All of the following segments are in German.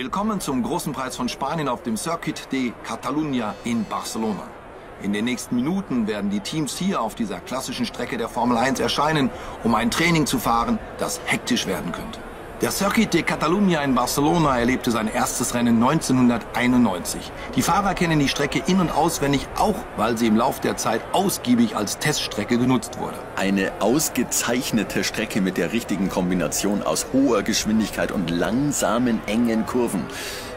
Willkommen zum Großen Preis von Spanien auf dem Circuit de Catalunya in Barcelona. In den nächsten Minuten werden die Teams hier auf dieser klassischen Strecke der Formel 1 erscheinen, um ein Training zu fahren, das hektisch werden könnte. Der Circuit de Catalunya in Barcelona erlebte sein erstes Rennen 1991. Die Fahrer kennen die Strecke in- und auswendig, auch weil sie im Lauf der Zeit ausgiebig als Teststrecke genutzt wurde. Eine ausgezeichnete Strecke mit der richtigen Kombination aus hoher Geschwindigkeit und langsamen, engen Kurven.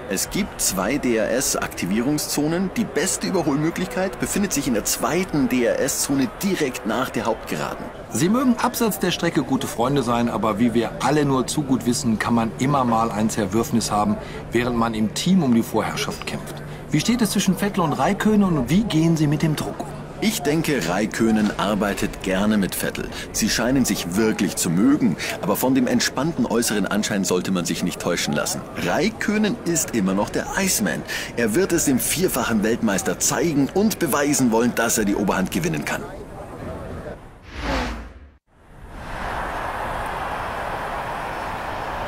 Es gibt 2 DRS-Aktivierungszonen. Die beste Überholmöglichkeit befindet sich in der 2. DRS-Zone direkt nach der Hauptgeraden. Sie mögen abseits der Strecke gute Freunde sein, aber wie wir alle nur zu gut wissen, kann man immer mal ein Zerwürfnis haben, während man im Team um die Vorherrschaft kämpft. Wie steht es zwischen Vettel und Räikkönen und wie gehen sie mit dem Druck um? Ich denke, Räikkönen arbeitet gerne mit Vettel. Sie scheinen sich wirklich zu mögen, aber von dem entspannten äußeren Anschein sollte man sich nicht täuschen lassen. Räikkönen ist immer noch der Iceman. Er wird es dem vierfachen Weltmeister zeigen und beweisen wollen, dass er die Oberhand gewinnen kann.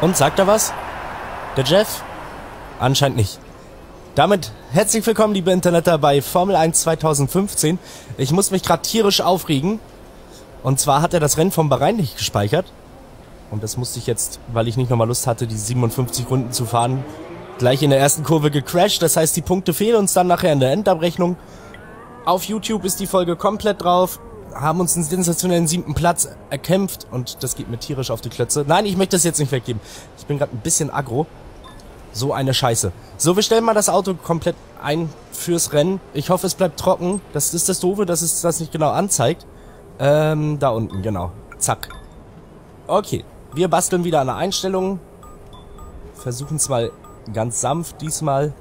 Und, sagt er was? Der Jeff? Anscheinend nicht. Damit herzlich willkommen, liebe Interneter, bei Formel 1 2015. Ich muss mich gerade tierisch aufregen. Und zwar hat er das Rennen vom Bahrain nicht gespeichert. Und das musste ich jetzt, weil ich nicht nochmal Lust hatte, die 57 Runden zu fahren, gleich in der ersten Kurve gecrashed. Das heißt, die Punkte fehlen uns dann nachher in der Endabrechnung. Auf YouTube ist die Folge komplett drauf. Haben uns einen sensationellen 7. Platz erkämpft. Und das geht mir tierisch auf die Klötze. Nein, ich möchte das jetzt nicht weggeben. Ich bin gerade ein bisschen aggro. So eine Scheiße. So, wir stellen mal das Auto komplett ein fürs Rennen. Ich hoffe, es bleibt trocken. Das ist das Doofe, dass es das nicht genau anzeigt. Da unten, genau. Zack. Okay, wir basteln wieder an der Einstellung. Versuchen es mal ganz sanft diesmal.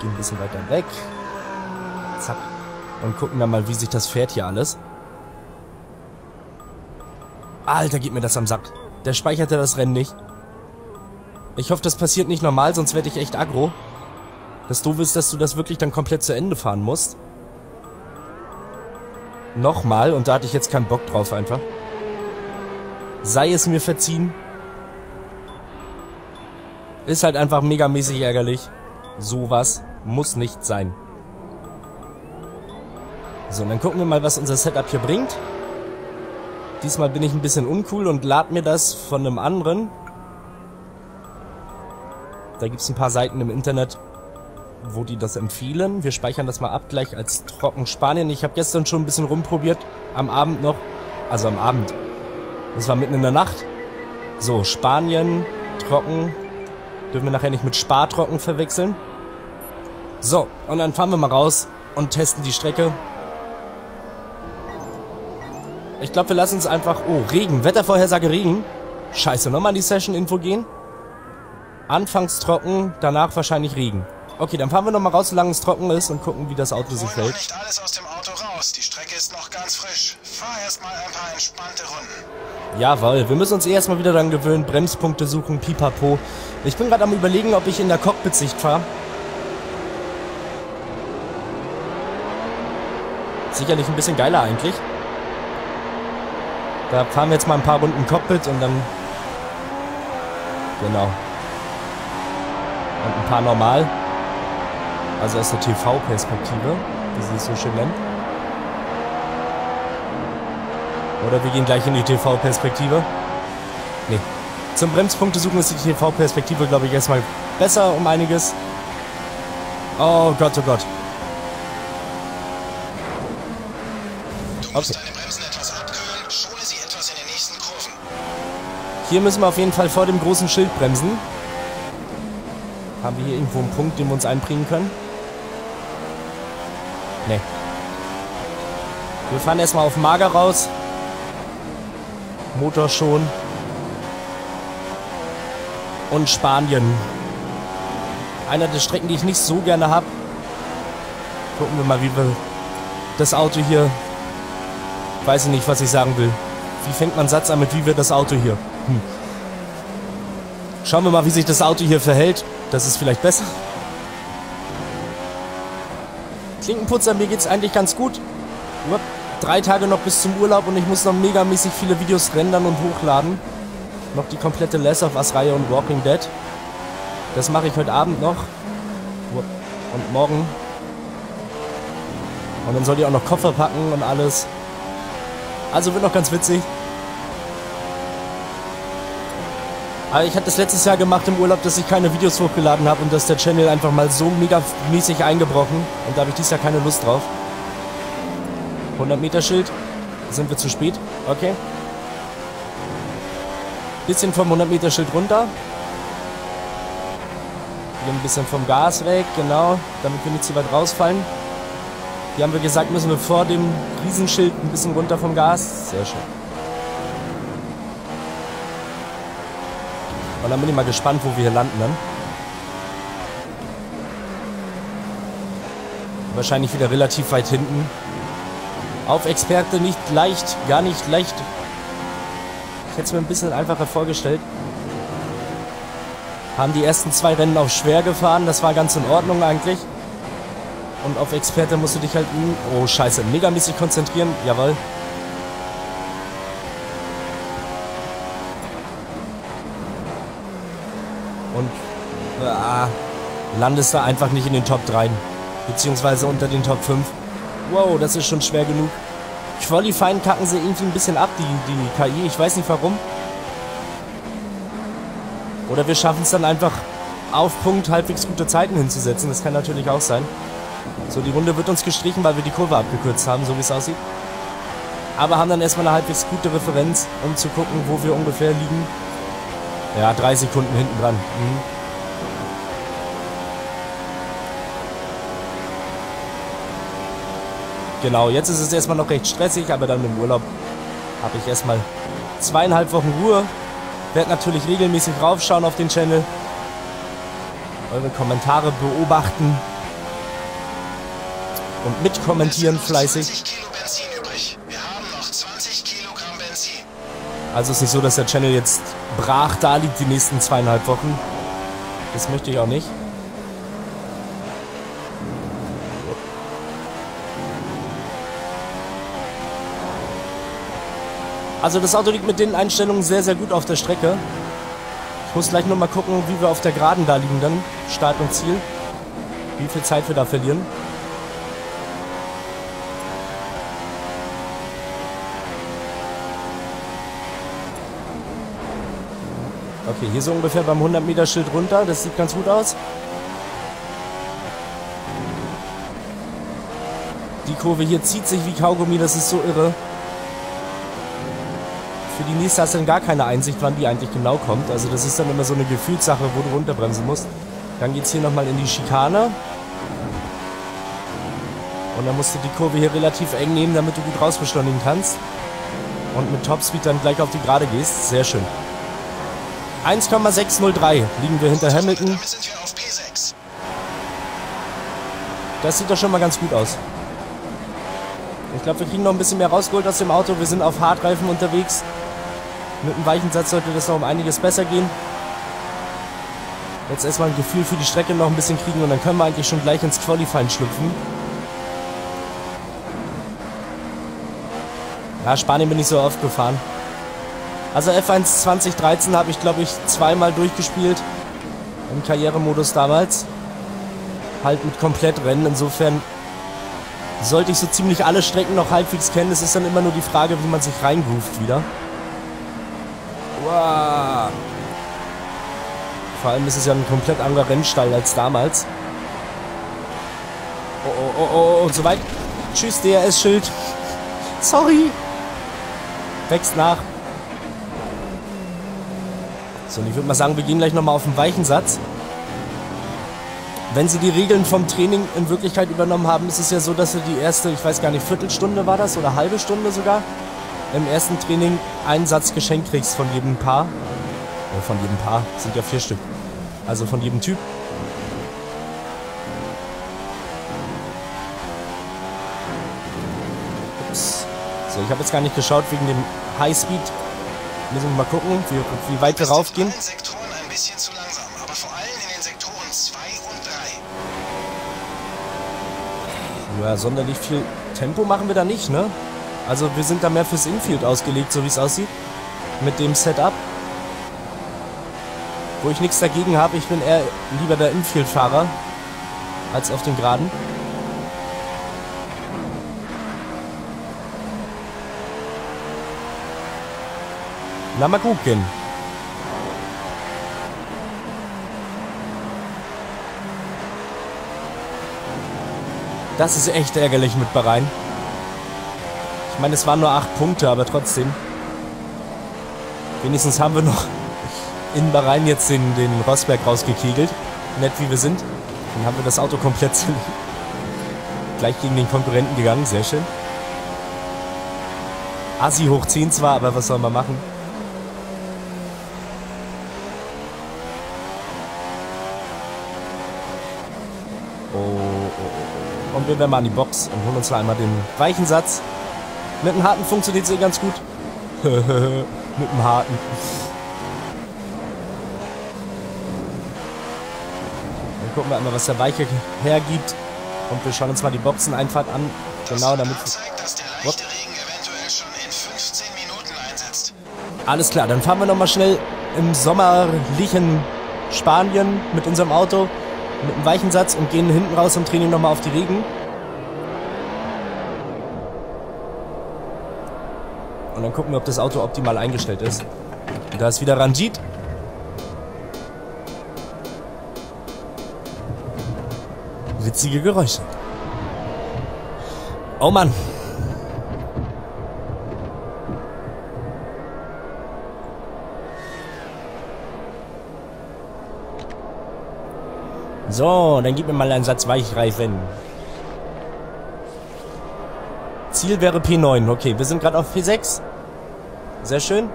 Gehen ein bisschen weiter weg. Zack. Und gucken dann mal, wie sich das fährt hier alles. Alter, geht mir das am Sack. Der speicherte das Rennen nicht. Ich hoffe, das passiert nicht normal, sonst werde ich echt aggro. Das Doofe ist, dass du das wirklich dann komplett zu Ende fahren musst. Nochmal, und da hatte ich jetzt keinen Bock drauf einfach. Sei es mir verziehen. Ist halt einfach megamäßig ärgerlich. Sowas muss nicht sein. So, und dann gucken wir mal, was unser Setup hier bringt. Diesmal bin ich ein bisschen uncool und lad mir das von einem anderen. Da gibt es ein paar Seiten im Internet, wo die das empfehlen. Wir speichern das mal ab gleich als trocken Spanien. Ich habe gestern schon ein bisschen rumprobiert, am Abend noch. Also am Abend. Das war mitten in der Nacht. So, Spanien, trocken. Dürfen wir nachher nicht mit Spartrocken verwechseln. So, und dann fahren wir mal raus und testen die Strecke. Ich glaube, wir lassen es einfach... Oh, Regen. Wettervorhersage Regen. Scheiße, nochmal in die Session-Info gehen. Anfangs trocken, danach wahrscheinlich Regen. Okay, dann fahren wir nochmal raus, solange es trocken ist und gucken, wie das Auto sich hält. Nicht alles aus dem Auto raus. Die Strecke ist noch ganz frisch. Fahr erstmal ein paar entspannte Runden. Jawohl, wir müssen uns erstmal wieder daran gewöhnen, Bremspunkte suchen, pipapo. Ich bin gerade am Überlegen, ob ich in der Cockpit-Sicht fahre. Sicherlich ein bisschen geiler eigentlich. Da fahren wir jetzt mal ein paar Runden Cockpit und dann... Genau. Und ein paar normal. Also aus der TV-Perspektive, wie sie es so schön nennen. Oder wir gehen gleich in die TV-Perspektive. Nee. Zum Bremspunkte suchen ist die TV-Perspektive, glaube ich, erstmal besser um einiges. Oh Gott, oh Gott. Okay. Hier müssen wir auf jeden Fall vor dem großen Schild bremsen. Haben wir hier irgendwo einen Punkt, den wir uns einbringen können? Ne. Wir fahren erstmal auf mager raus. Motor schon. Und Spanien. Einer der Strecken, die ich nicht so gerne habe. Gucken wir mal, wie wir das Auto hier... Weiß ich nicht, was ich sagen will. Wie fängt man einen Satz an mit, wie wir das Auto hier... Schauen wir mal, wie sich das Auto hier verhält. Das ist vielleicht besser. Klinkenputzer, mir geht's eigentlich ganz gut. Nur 3 Tage noch bis zum Urlaub und ich muss noch megamäßig viele Videos rendern und hochladen. noch die komplette Last of Us-Reihe und Walking Dead. Das mache ich heute Abend noch. Und morgen. Und dann soll die auch noch Koffer packen und alles. Also wird noch ganz witzig. Aber ich hatte das letztes Jahr gemacht im Urlaub, dass ich keine Videos hochgeladen habe und dass der Channel einfach mal so mega mäßig eingebrochen. Und da habe ich dieses Jahr keine Lust drauf. 100 Meter Schild. Sind wir zu spät? Okay. Bisschen vom 100 Meter Schild runter. Hier ein bisschen vom Gas weg, genau, damit wir nicht zu weit rausfallen. Hier haben wir gesagt, müssen wir vor dem Riesenschild ein bisschen runter vom Gas. Sehr schön. Und dann bin ich mal gespannt, wo wir hier landen dann. Wahrscheinlich wieder relativ weit hinten. Auf Experte nicht leicht, gar nicht leicht. Ich hätte es mir ein bisschen einfacher vorgestellt. Haben die ersten zwei Rennen auch schwer gefahren, das war ganz in Ordnung eigentlich. Und auf Experte musst du dich halt, oh scheiße, megamäßig konzentrieren, jawohl. Und landest da einfach nicht in den Top 3, beziehungsweise unter den Top 5. Wow, das ist schon schwer genug. Qualifying kacken sie irgendwie ein bisschen ab, die KI, ich weiß nicht warum. Oder wir schaffen es dann einfach auf Punkt halbwegs gute Zeiten hinzusetzen, das kann natürlich auch sein. So, die Runde wird uns gestrichen, weil wir die Kurve abgekürzt haben, so wie es aussieht. Aber haben dann erstmal eine halbwegs gute Referenz, um zu gucken, wo wir ungefähr liegen. Ja, 3 Sekunden hinten dran. Genau, jetzt ist es erstmal noch recht stressig, aber dann im Urlaub habe ich erstmal 2,5 Wochen Ruhe. Werde natürlich regelmäßig raufschauen auf den Channel. Eure Kommentare beobachten. Und mitkommentieren fleißig. Also es ist nicht so, dass der Channel jetzt brach da liegt die nächsten 2,5 Wochen. Das möchte ich auch nicht. Also das Auto liegt mit den Einstellungen sehr, sehr gut auf der Strecke. Ich muss gleich nur mal gucken, wie wir auf der Geraden da liegen dann. Start und Ziel. Wie viel Zeit wir da verlieren. Okay, hier so ungefähr beim 100 Meter Schild runter, das sieht ganz gut aus. Die Kurve hier zieht sich wie Kaugummi, das ist so irre. Für die nächste hast du dann gar keine Einsicht, wann die eigentlich genau kommt. Also das ist dann immer so eine Gefühlssache, wo du runterbremsen musst. Dann geht es hier nochmal in die Schikane. Und dann musst du die Kurve hier relativ eng nehmen, damit du gut rausbeschleunigen kannst. Und mit Topspeed dann gleich auf die Gerade gehst. Sehr schön. 1,603 liegen wir hinter Hamilton. Das sieht doch schon mal ganz gut aus. Ich glaube, wir kriegen noch ein bisschen mehr rausgeholt aus dem Auto. Wir sind auf Hartreifen unterwegs. Mit einem weichen Satz sollte das noch um einiges besser gehen. Jetzt erstmal ein Gefühl für die Strecke noch ein bisschen kriegen und dann können wir eigentlich schon gleich ins Qualifying schlüpfen. Ja, Spanien bin ich so oft gefahren. Also F1 2013 habe ich, glaube ich, zweimal durchgespielt im Karrieremodus damals. Halt mit Komplettrennen. Insofern sollte ich so ziemlich alle Strecken noch halbwegs kennen. Es ist dann immer nur die Frage, wie man sich reingroovt wieder. Wow. Vor allem ist es ja ein komplett anderer Rennstall als damals. Oh, oh, oh, oh, und so weit. Tschüss, DRS-Schild. Sorry. Wächst nach. Und ich würde mal sagen, wir gehen gleich nochmal auf den weichen Satz. Wenn sie die Regeln vom Training in Wirklichkeit übernommen haben, ist es ja so, dass sie die erste, ich weiß gar nicht, Viertelstunde war das oder halbe Stunde sogar, im ersten Training einen Satz geschenkt kriegst von jedem Paar. Ja, von jedem Paar, sind ja 4 Stück. Also von jedem Typ. Ups. So, ich habe jetzt gar nicht geschaut wegen dem Highspeed. Müssen wir mal gucken, wie weit wir raufgehen. Ja, sonderlich viel Tempo machen wir da nicht, ne? Also wir sind da mehr fürs Infield ausgelegt, so wie es aussieht. Mit dem Setup. wo ich nichts dagegen habe. Ich bin eher lieber der Infield-Fahrer als auf dem Geraden. Na, mal gucken. Das ist echt ärgerlich mit Bahrain. Ich meine, es waren nur 8 Punkte, aber trotzdem. Wenigstens haben wir noch in Bahrain jetzt den Rosberg rausgekegelt. Nett wie wir sind. Dann haben wir das Auto komplett gleich gegen den Konkurrenten gegangen. Sehr schön. Assi hoch 10 zwar, aber was soll man machen? Und wir werden mal an die Box und holen uns da einmal den weichen Satz. Mit dem harten funktioniert es ganz gut. Mit dem harten. Dann gucken wir einmal, was der Weiche hergibt. Und wir schauen uns mal die Boxeneinfahrt an. Genau, damit zeigt, dass der leichte Regen eventuell schon in 15 Minuten einsetzt. Alles klar, dann fahren wir nochmal schnell im sommerlichen Spanien mit unserem Auto. Mit einem weichen Satz und gehen hinten raus und trainieren nochmal auf die Regen. Und dann gucken wir, ob das Auto optimal eingestellt ist. Und da ist wieder Ranjit. Witzige Geräusche. Oh Mann. So, dann gib mir mal einen Satz Weichreifen. Ziel wäre P9. Okay, wir sind gerade auf P6. Sehr schön.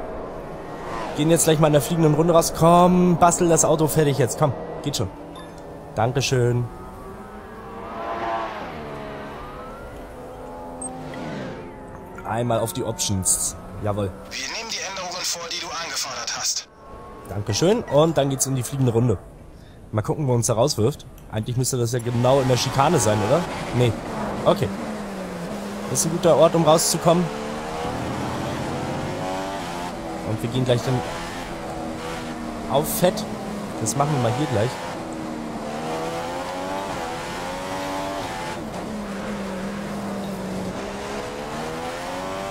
Gehen jetzt gleich mal in der fliegenden Runde raus. Komm, bastel das Auto fertig jetzt. Komm, geht schon. Dankeschön. Einmal auf die Options. Jawohl. Wir nehmen die Änderungen vor, die du angefordert hast. Dankeschön. Und dann geht's in die fliegende Runde. Mal gucken, wo uns da rauswirft. Eigentlich müsste das ja genau in der Schikane sein, oder? Nee. Okay. Das ist ein guter Ort, um rauszukommen. Und wir gehen gleich dann auf Fett. Das machen wir mal hier gleich.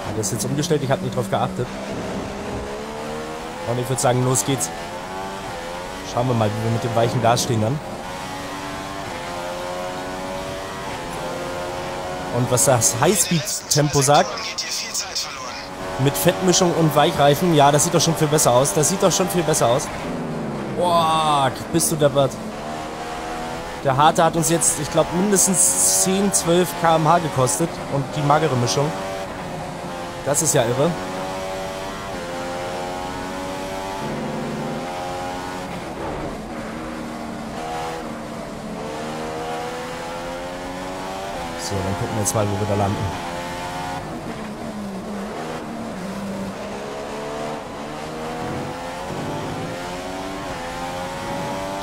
Hat das jetzt umgestellt? Ich habe nicht drauf geachtet. Und ich würde sagen, los geht's. Schauen wir mal, wie wir mit dem weichen Gas stehen dann. Und was das Highspeed-Tempo sagt. Mit Fettmischung und Weichreifen. Ja, das sieht doch schon viel besser aus. Das sieht doch schon viel besser aus. Boah, bist du deppert. Der Harte hat uns jetzt, ich glaube, mindestens 10, 12 km/h gekostet. Und die magere Mischung. Das ist ja irre. So, dann gucken wir jetzt mal, wo wir da landen.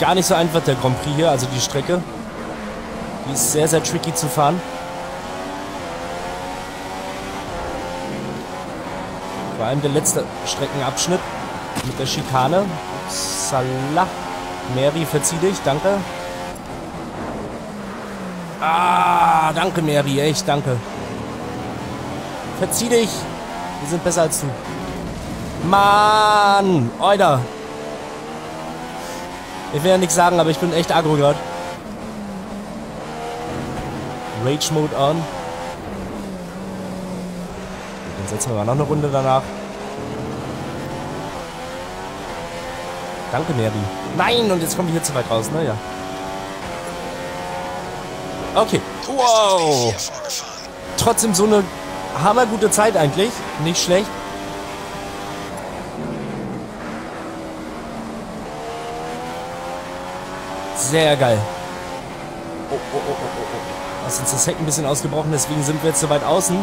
Gar nicht so einfach der Grand Prix hier, also die Strecke. Die ist sehr, sehr tricky zu fahren. Vor allem der letzte Streckenabschnitt mit der Schikane. Salah. Mary, verzieh dich, danke. Ah, danke, Mary. Echt, danke. Verzieh dich. Wir sind besser als du. Mann, Oida. Ich will ja nichts sagen, aber ich bin echt aggro gerade. Rage Mode on. Dann setzen wir mal noch eine Runde danach. Danke, Mary. Nein, und jetzt komme ich hier zu weit raus, ne? Ja. Okay. Wow. Trotzdem so eine hammergute Zeit eigentlich. Nicht schlecht. Sehr geil. Oh, oh, oh, oh, oh. Da ist uns das Heck ein bisschen ausgebrochen, deswegen sind wir jetzt so weit außen.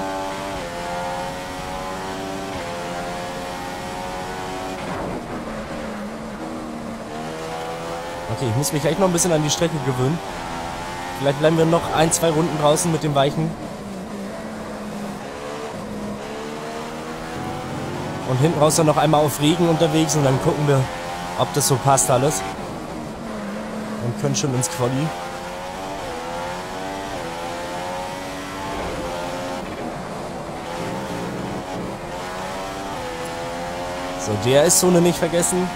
Okay, ich muss mich echt noch ein bisschen an die Strecke gewöhnen. Vielleicht bleiben wir noch 1, 2 Runden draußen mit dem Weichen. Und hinten raus dann noch einmal auf Regen unterwegs und dann gucken wir, ob das so passt alles. Und können schon ins Quali. So, DRS-Zone nicht vergessen.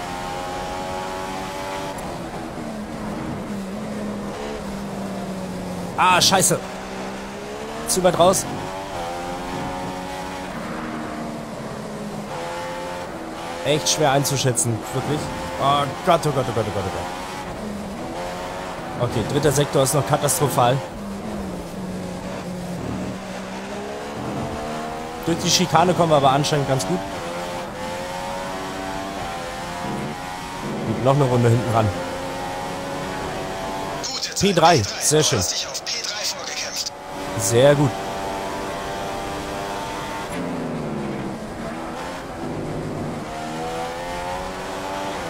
Ah, scheiße. Zu weit raus. Echt schwer einzuschätzen, wirklich. Oh Gott, oh Gott, oh Gott, oh Gott, oh Gott. Okay, dritter Sektor ist noch katastrophal. Durch die Schikane kommen wir aber anscheinend ganz gut. Gut, noch eine Runde hinten ran. P3, sehr schön. Sehr gut.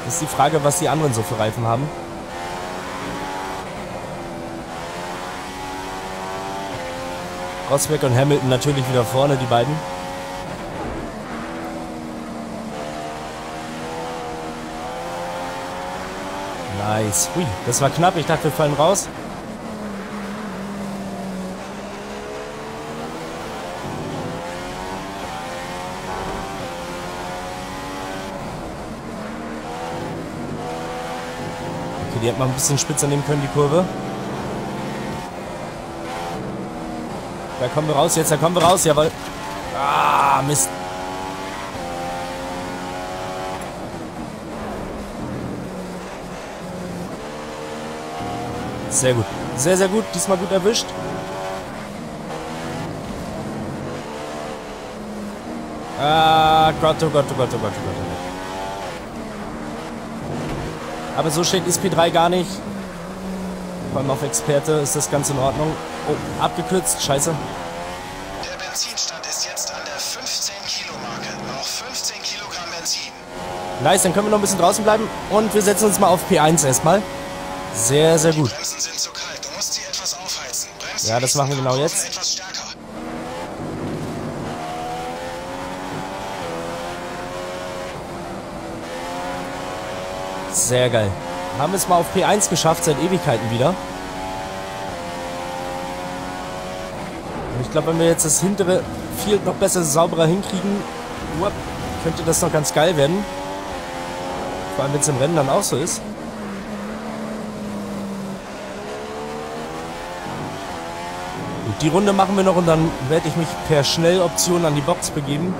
Das ist die Frage, was die anderen so für Reifen haben. Rosberg und Hamilton natürlich wieder vorne, die beiden. Nice. Ui, das war knapp. Ich dachte, wir fallen raus. Die hätte man ein bisschen spitzer nehmen können, die Kurve. Da kommen wir raus jetzt, da kommen wir raus, jawohl. Ah, Mist. Sehr gut. Sehr, sehr gut. Diesmal gut erwischt. Ah, Gott, oh Gott, oh Gott, oh Gott, oh Gott, oh Gott. Aber so steht ist P3 gar nicht. Vor allem auf Experte ist das ganz in Ordnung. Oh, abgekürzt. Scheiße. Der Benzinstand ist jetzt an der 15-Kilo-Marke. Noch 15 Kilogramm Benzin. Nice, dann können wir noch ein bisschen draußen bleiben. Und wir setzen uns mal auf P1 erstmal. Sehr, sehr gut. Die Bremsen sind zu kalt. Du musst sie etwas aufheizen. Bremsen, ja, das machen wir genau jetzt. Etwas stärker. Sehr geil. Haben wir es mal auf P1 geschafft, seit Ewigkeiten wieder. Und ich glaube, wenn wir jetzt das hintere Field noch besser, sauberer hinkriegen, könnte das noch ganz geil werden. Vor allem, wenn es im Rennen dann auch so ist. Gut, die Runde machen wir noch und dann werde ich mich per Schnelloption an die Box begeben. Und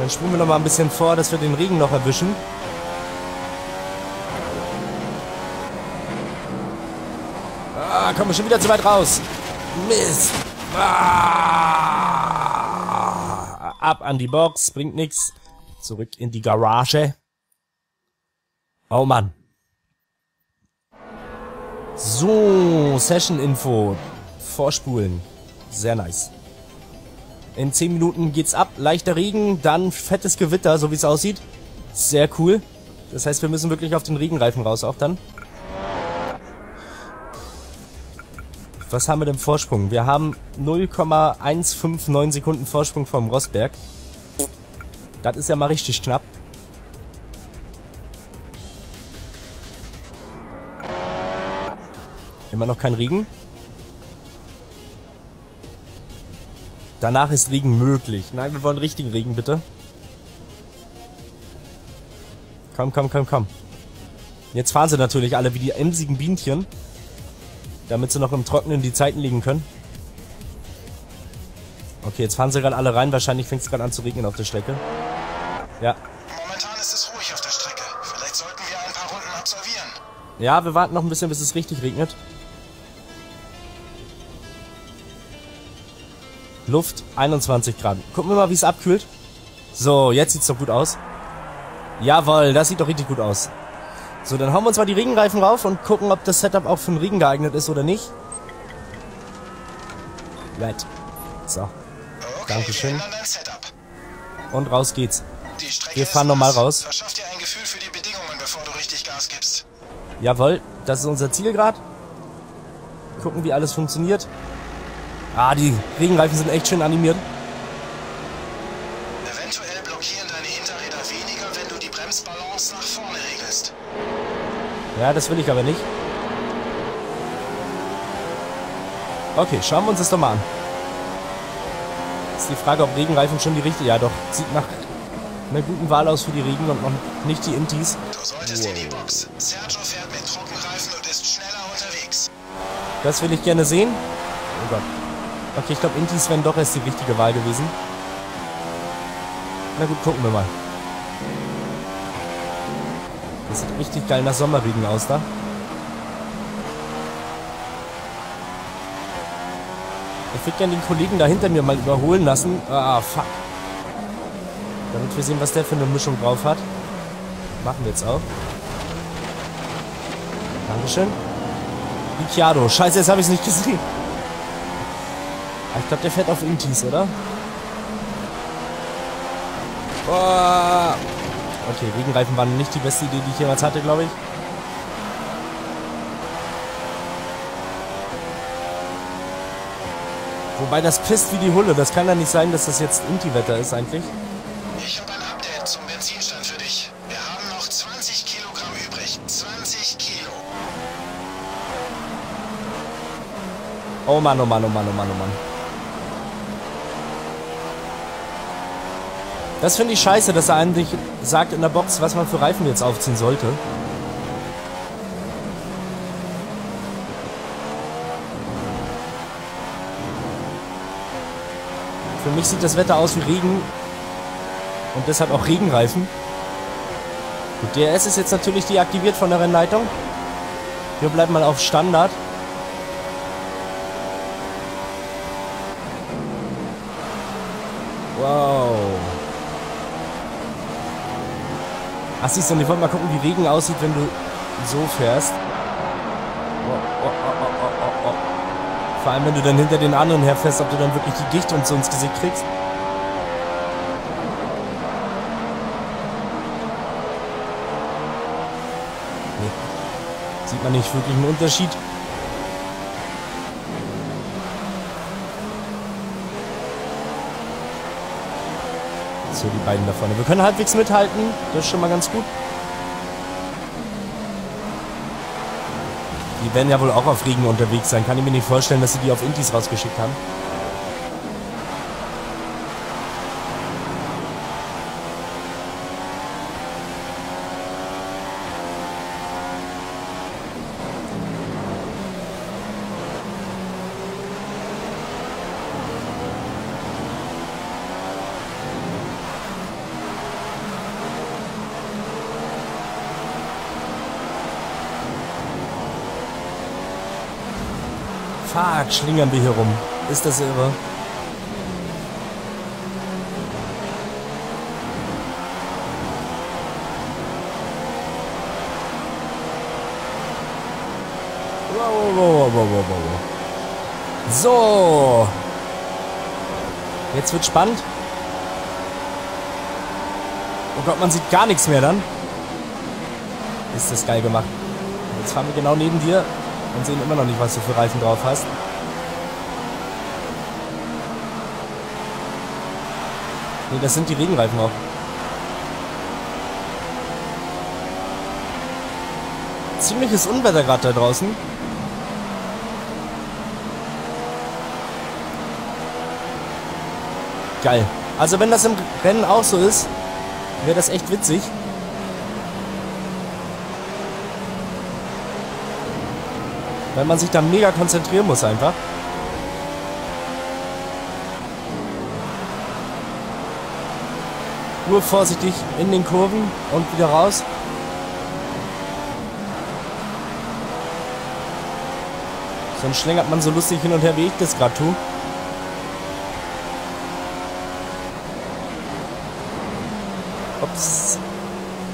dann spulen wir noch mal ein bisschen vor, dass wir den Regen noch erwischen. Kommen wir schon wieder zu weit raus. Mist. Ah. Ab an die Box. Bringt nichts. Zurück in die Garage. Oh Mann. So, Session-Info. Vorspulen. Sehr nice. In 10 Minuten geht's ab. Leichter Regen, dann fettes Gewitter, so wie es aussieht. Sehr cool. Das heißt, wir müssen wirklich auf den Regenreifen raus auch dann. Was haben wir denn Vorsprung? Wir haben 0,159 Sekunden Vorsprung vom Rosberg. Das ist ja mal richtig knapp. Immer noch kein Regen. Danach ist Regen möglich. Nein, wir wollen richtigen Regen, bitte. Komm, komm, komm, komm. Jetzt fahren sie natürlich alle wie die emsigen Bienchen. Damit sie noch im Trockenen die Zeiten liegen können. Okay, jetzt fahren sie gerade alle rein. Wahrscheinlich fängt es gerade an zu regnen auf der Strecke. Ja. Momentan ist es ruhig auf der Strecke. Vielleicht sollten wir ein paar Runden absolvieren. Ja, wir warten noch ein bisschen, bis es richtig regnet. Luft 21 Grad. Gucken wir mal, wie es abkühlt. So, jetzt sieht es doch gut aus. Jawohl, das sieht doch richtig gut aus. So, dann hauen wir uns mal die Regenreifen rauf und gucken, ob das Setup auch für den Regen geeignet ist oder nicht. Right. So. Okay, Dankeschön. Und raus geht's. Wir fahren normal raus. Verschaff dir ein Gefühl für die Bedingungen, bevor du richtig Gas gibst. Jawohl, das ist unser Zielgrad. Gucken, wie alles funktioniert. Ah, die Regenreifen sind echt schön animiert. Eventuell blockieren deine Hinterräder weniger, wenn du die Bremsbalance nach vorne regelst. Ja, das will ich aber nicht. Okay, schauen wir uns das doch mal an. Ist die Frage, ob Regenreifen schon die richtige... Ja doch, sieht nach einer guten Wahl aus für die Regen und noch nicht die Intis. Du solltest in die Box. Sergio fährt mit Trockenreifen und ist schneller unterwegs. Das will ich gerne sehen. Oh Gott. Okay, ich glaube, Intis wären doch erst die richtige Wahl gewesen. Na gut, gucken wir mal. Das sieht richtig geil nach Sommerregen aus da. Ich würde gerne den Kollegen da hinter mir mal überholen lassen. Ah, fuck. Damit wir sehen, was der für eine Mischung drauf hat. Machen wir jetzt auch. Dankeschön. Ricciardo. Scheiße, jetzt habe ich es nicht gesehen. Ich glaube, der fährt auf Intis, oder? Oh. Okay, Regenreifen waren nicht die beste Idee, die ich jemals hatte, glaube ich. Wobei das pisst wie die Hulle. Das kann ja nicht sein, dass das jetzt Inti-Wetter ist eigentlich. Ich habe ein Update zum Benzinstand für dich. Wir haben noch 20 Kilogramm übrig. 20 Kilo. Oh Mann, oh Mann, oh Mann, oh Mann, oh Mann. Das finde ich scheiße, dass er eigentlich sagt in der Box, was man für Reifen jetzt aufziehen sollte. Für mich sieht das Wetter aus wie Regen und deshalb auch Regenreifen. Gut, DRS ist jetzt natürlich deaktiviert von der Rennleitung. Wir bleiben mal auf Standard. Wow. Ach siehst du, ich wollte mal gucken, wie Regen aussieht, wenn du so fährst. Oh, oh, oh, oh, oh, oh. Vor allem, wenn du dann hinter den anderen herfährst, ob du dann wirklich die Dichte und so ins Gesicht kriegst. Nee. Sieht man nicht wirklich einen Unterschied. So, die beiden da vorne. Wir können halbwegs mithalten. Das ist schon mal ganz gut. Die werden ja wohl auch auf Regen unterwegs sein. Kann ich mir nicht vorstellen, dass sie die auf Intis rausgeschickt haben. Fuck, schlingern wir hier rum. Ist das irre? Wow, wow, wow, wow, wow, wow. So. Jetzt wird's spannend. Oh Gott, man sieht gar nichts mehr dann. Ist das geil gemacht. Jetzt fahren wir genau neben dir. Und sehen immer noch nicht, was du für Reifen drauf hast. Nee, das sind die Regenreifen auch. Ziemliches Unwetter gerade da draußen. Geil. Also wenn das im Rennen auch so ist, wäre das echt witzig. Weil man sich da mega konzentrieren muss einfach. Nur vorsichtig in den Kurven und wieder raus. Sonst schlängert man so lustig hin und her, wie ich das gerade tue. Ups.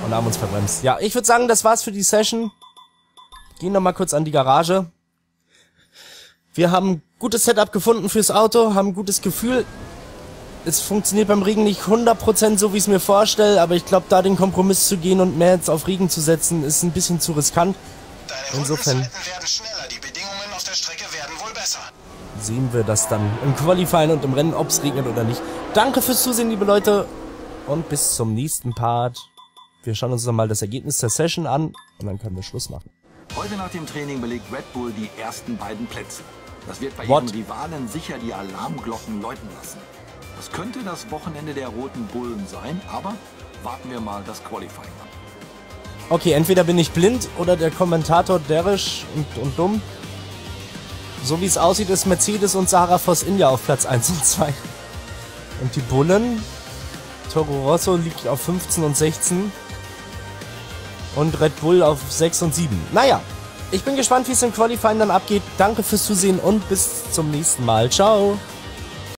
Und haben uns verbremst. Ja, ich würde sagen, das war's für die Session. Gehen nochmal kurz an die Garage. Wir haben ein gutes Setup gefunden fürs Auto, haben ein gutes Gefühl. Es funktioniert beim Regen nicht 100% so, wie ich es mir vorstelle, aber ich glaube, da den Kompromiss zu gehen und mehr jetzt auf Regen zu setzen, ist ein bisschen zu riskant. Insofern werden schneller, die Bedingungen auf der Strecke werden wohl besser. Sehen wir das dann im Qualifying und im Rennen, ob es regnet oder nicht. Danke fürs Zusehen, liebe Leute, und bis zum nächsten Part. Wir schauen uns nochmal das Ergebnis der Session an und dann können wir Schluss machen. Heute nach dem Training belegt Red Bull die ersten beiden Plätze. Das wird bei ihren Rivalen sicher die Alarmglocken läuten lassen. Das könnte das Wochenende der roten Bullen sein, aber warten wir mal das Qualifying ab. Okay, entweder bin ich blind oder der Kommentator derrisch und dumm. So wie es aussieht, ist Mercedes und Sahara Force India auf Platz 1 und 2. Und die Bullen, Toro Rosso liegt auf 15 und 16 und Red Bull auf 6 und 7. Naja, ich bin gespannt, wie es im Qualifying dann abgeht. Danke fürs Zusehen und bis zum nächsten Mal. Ciao!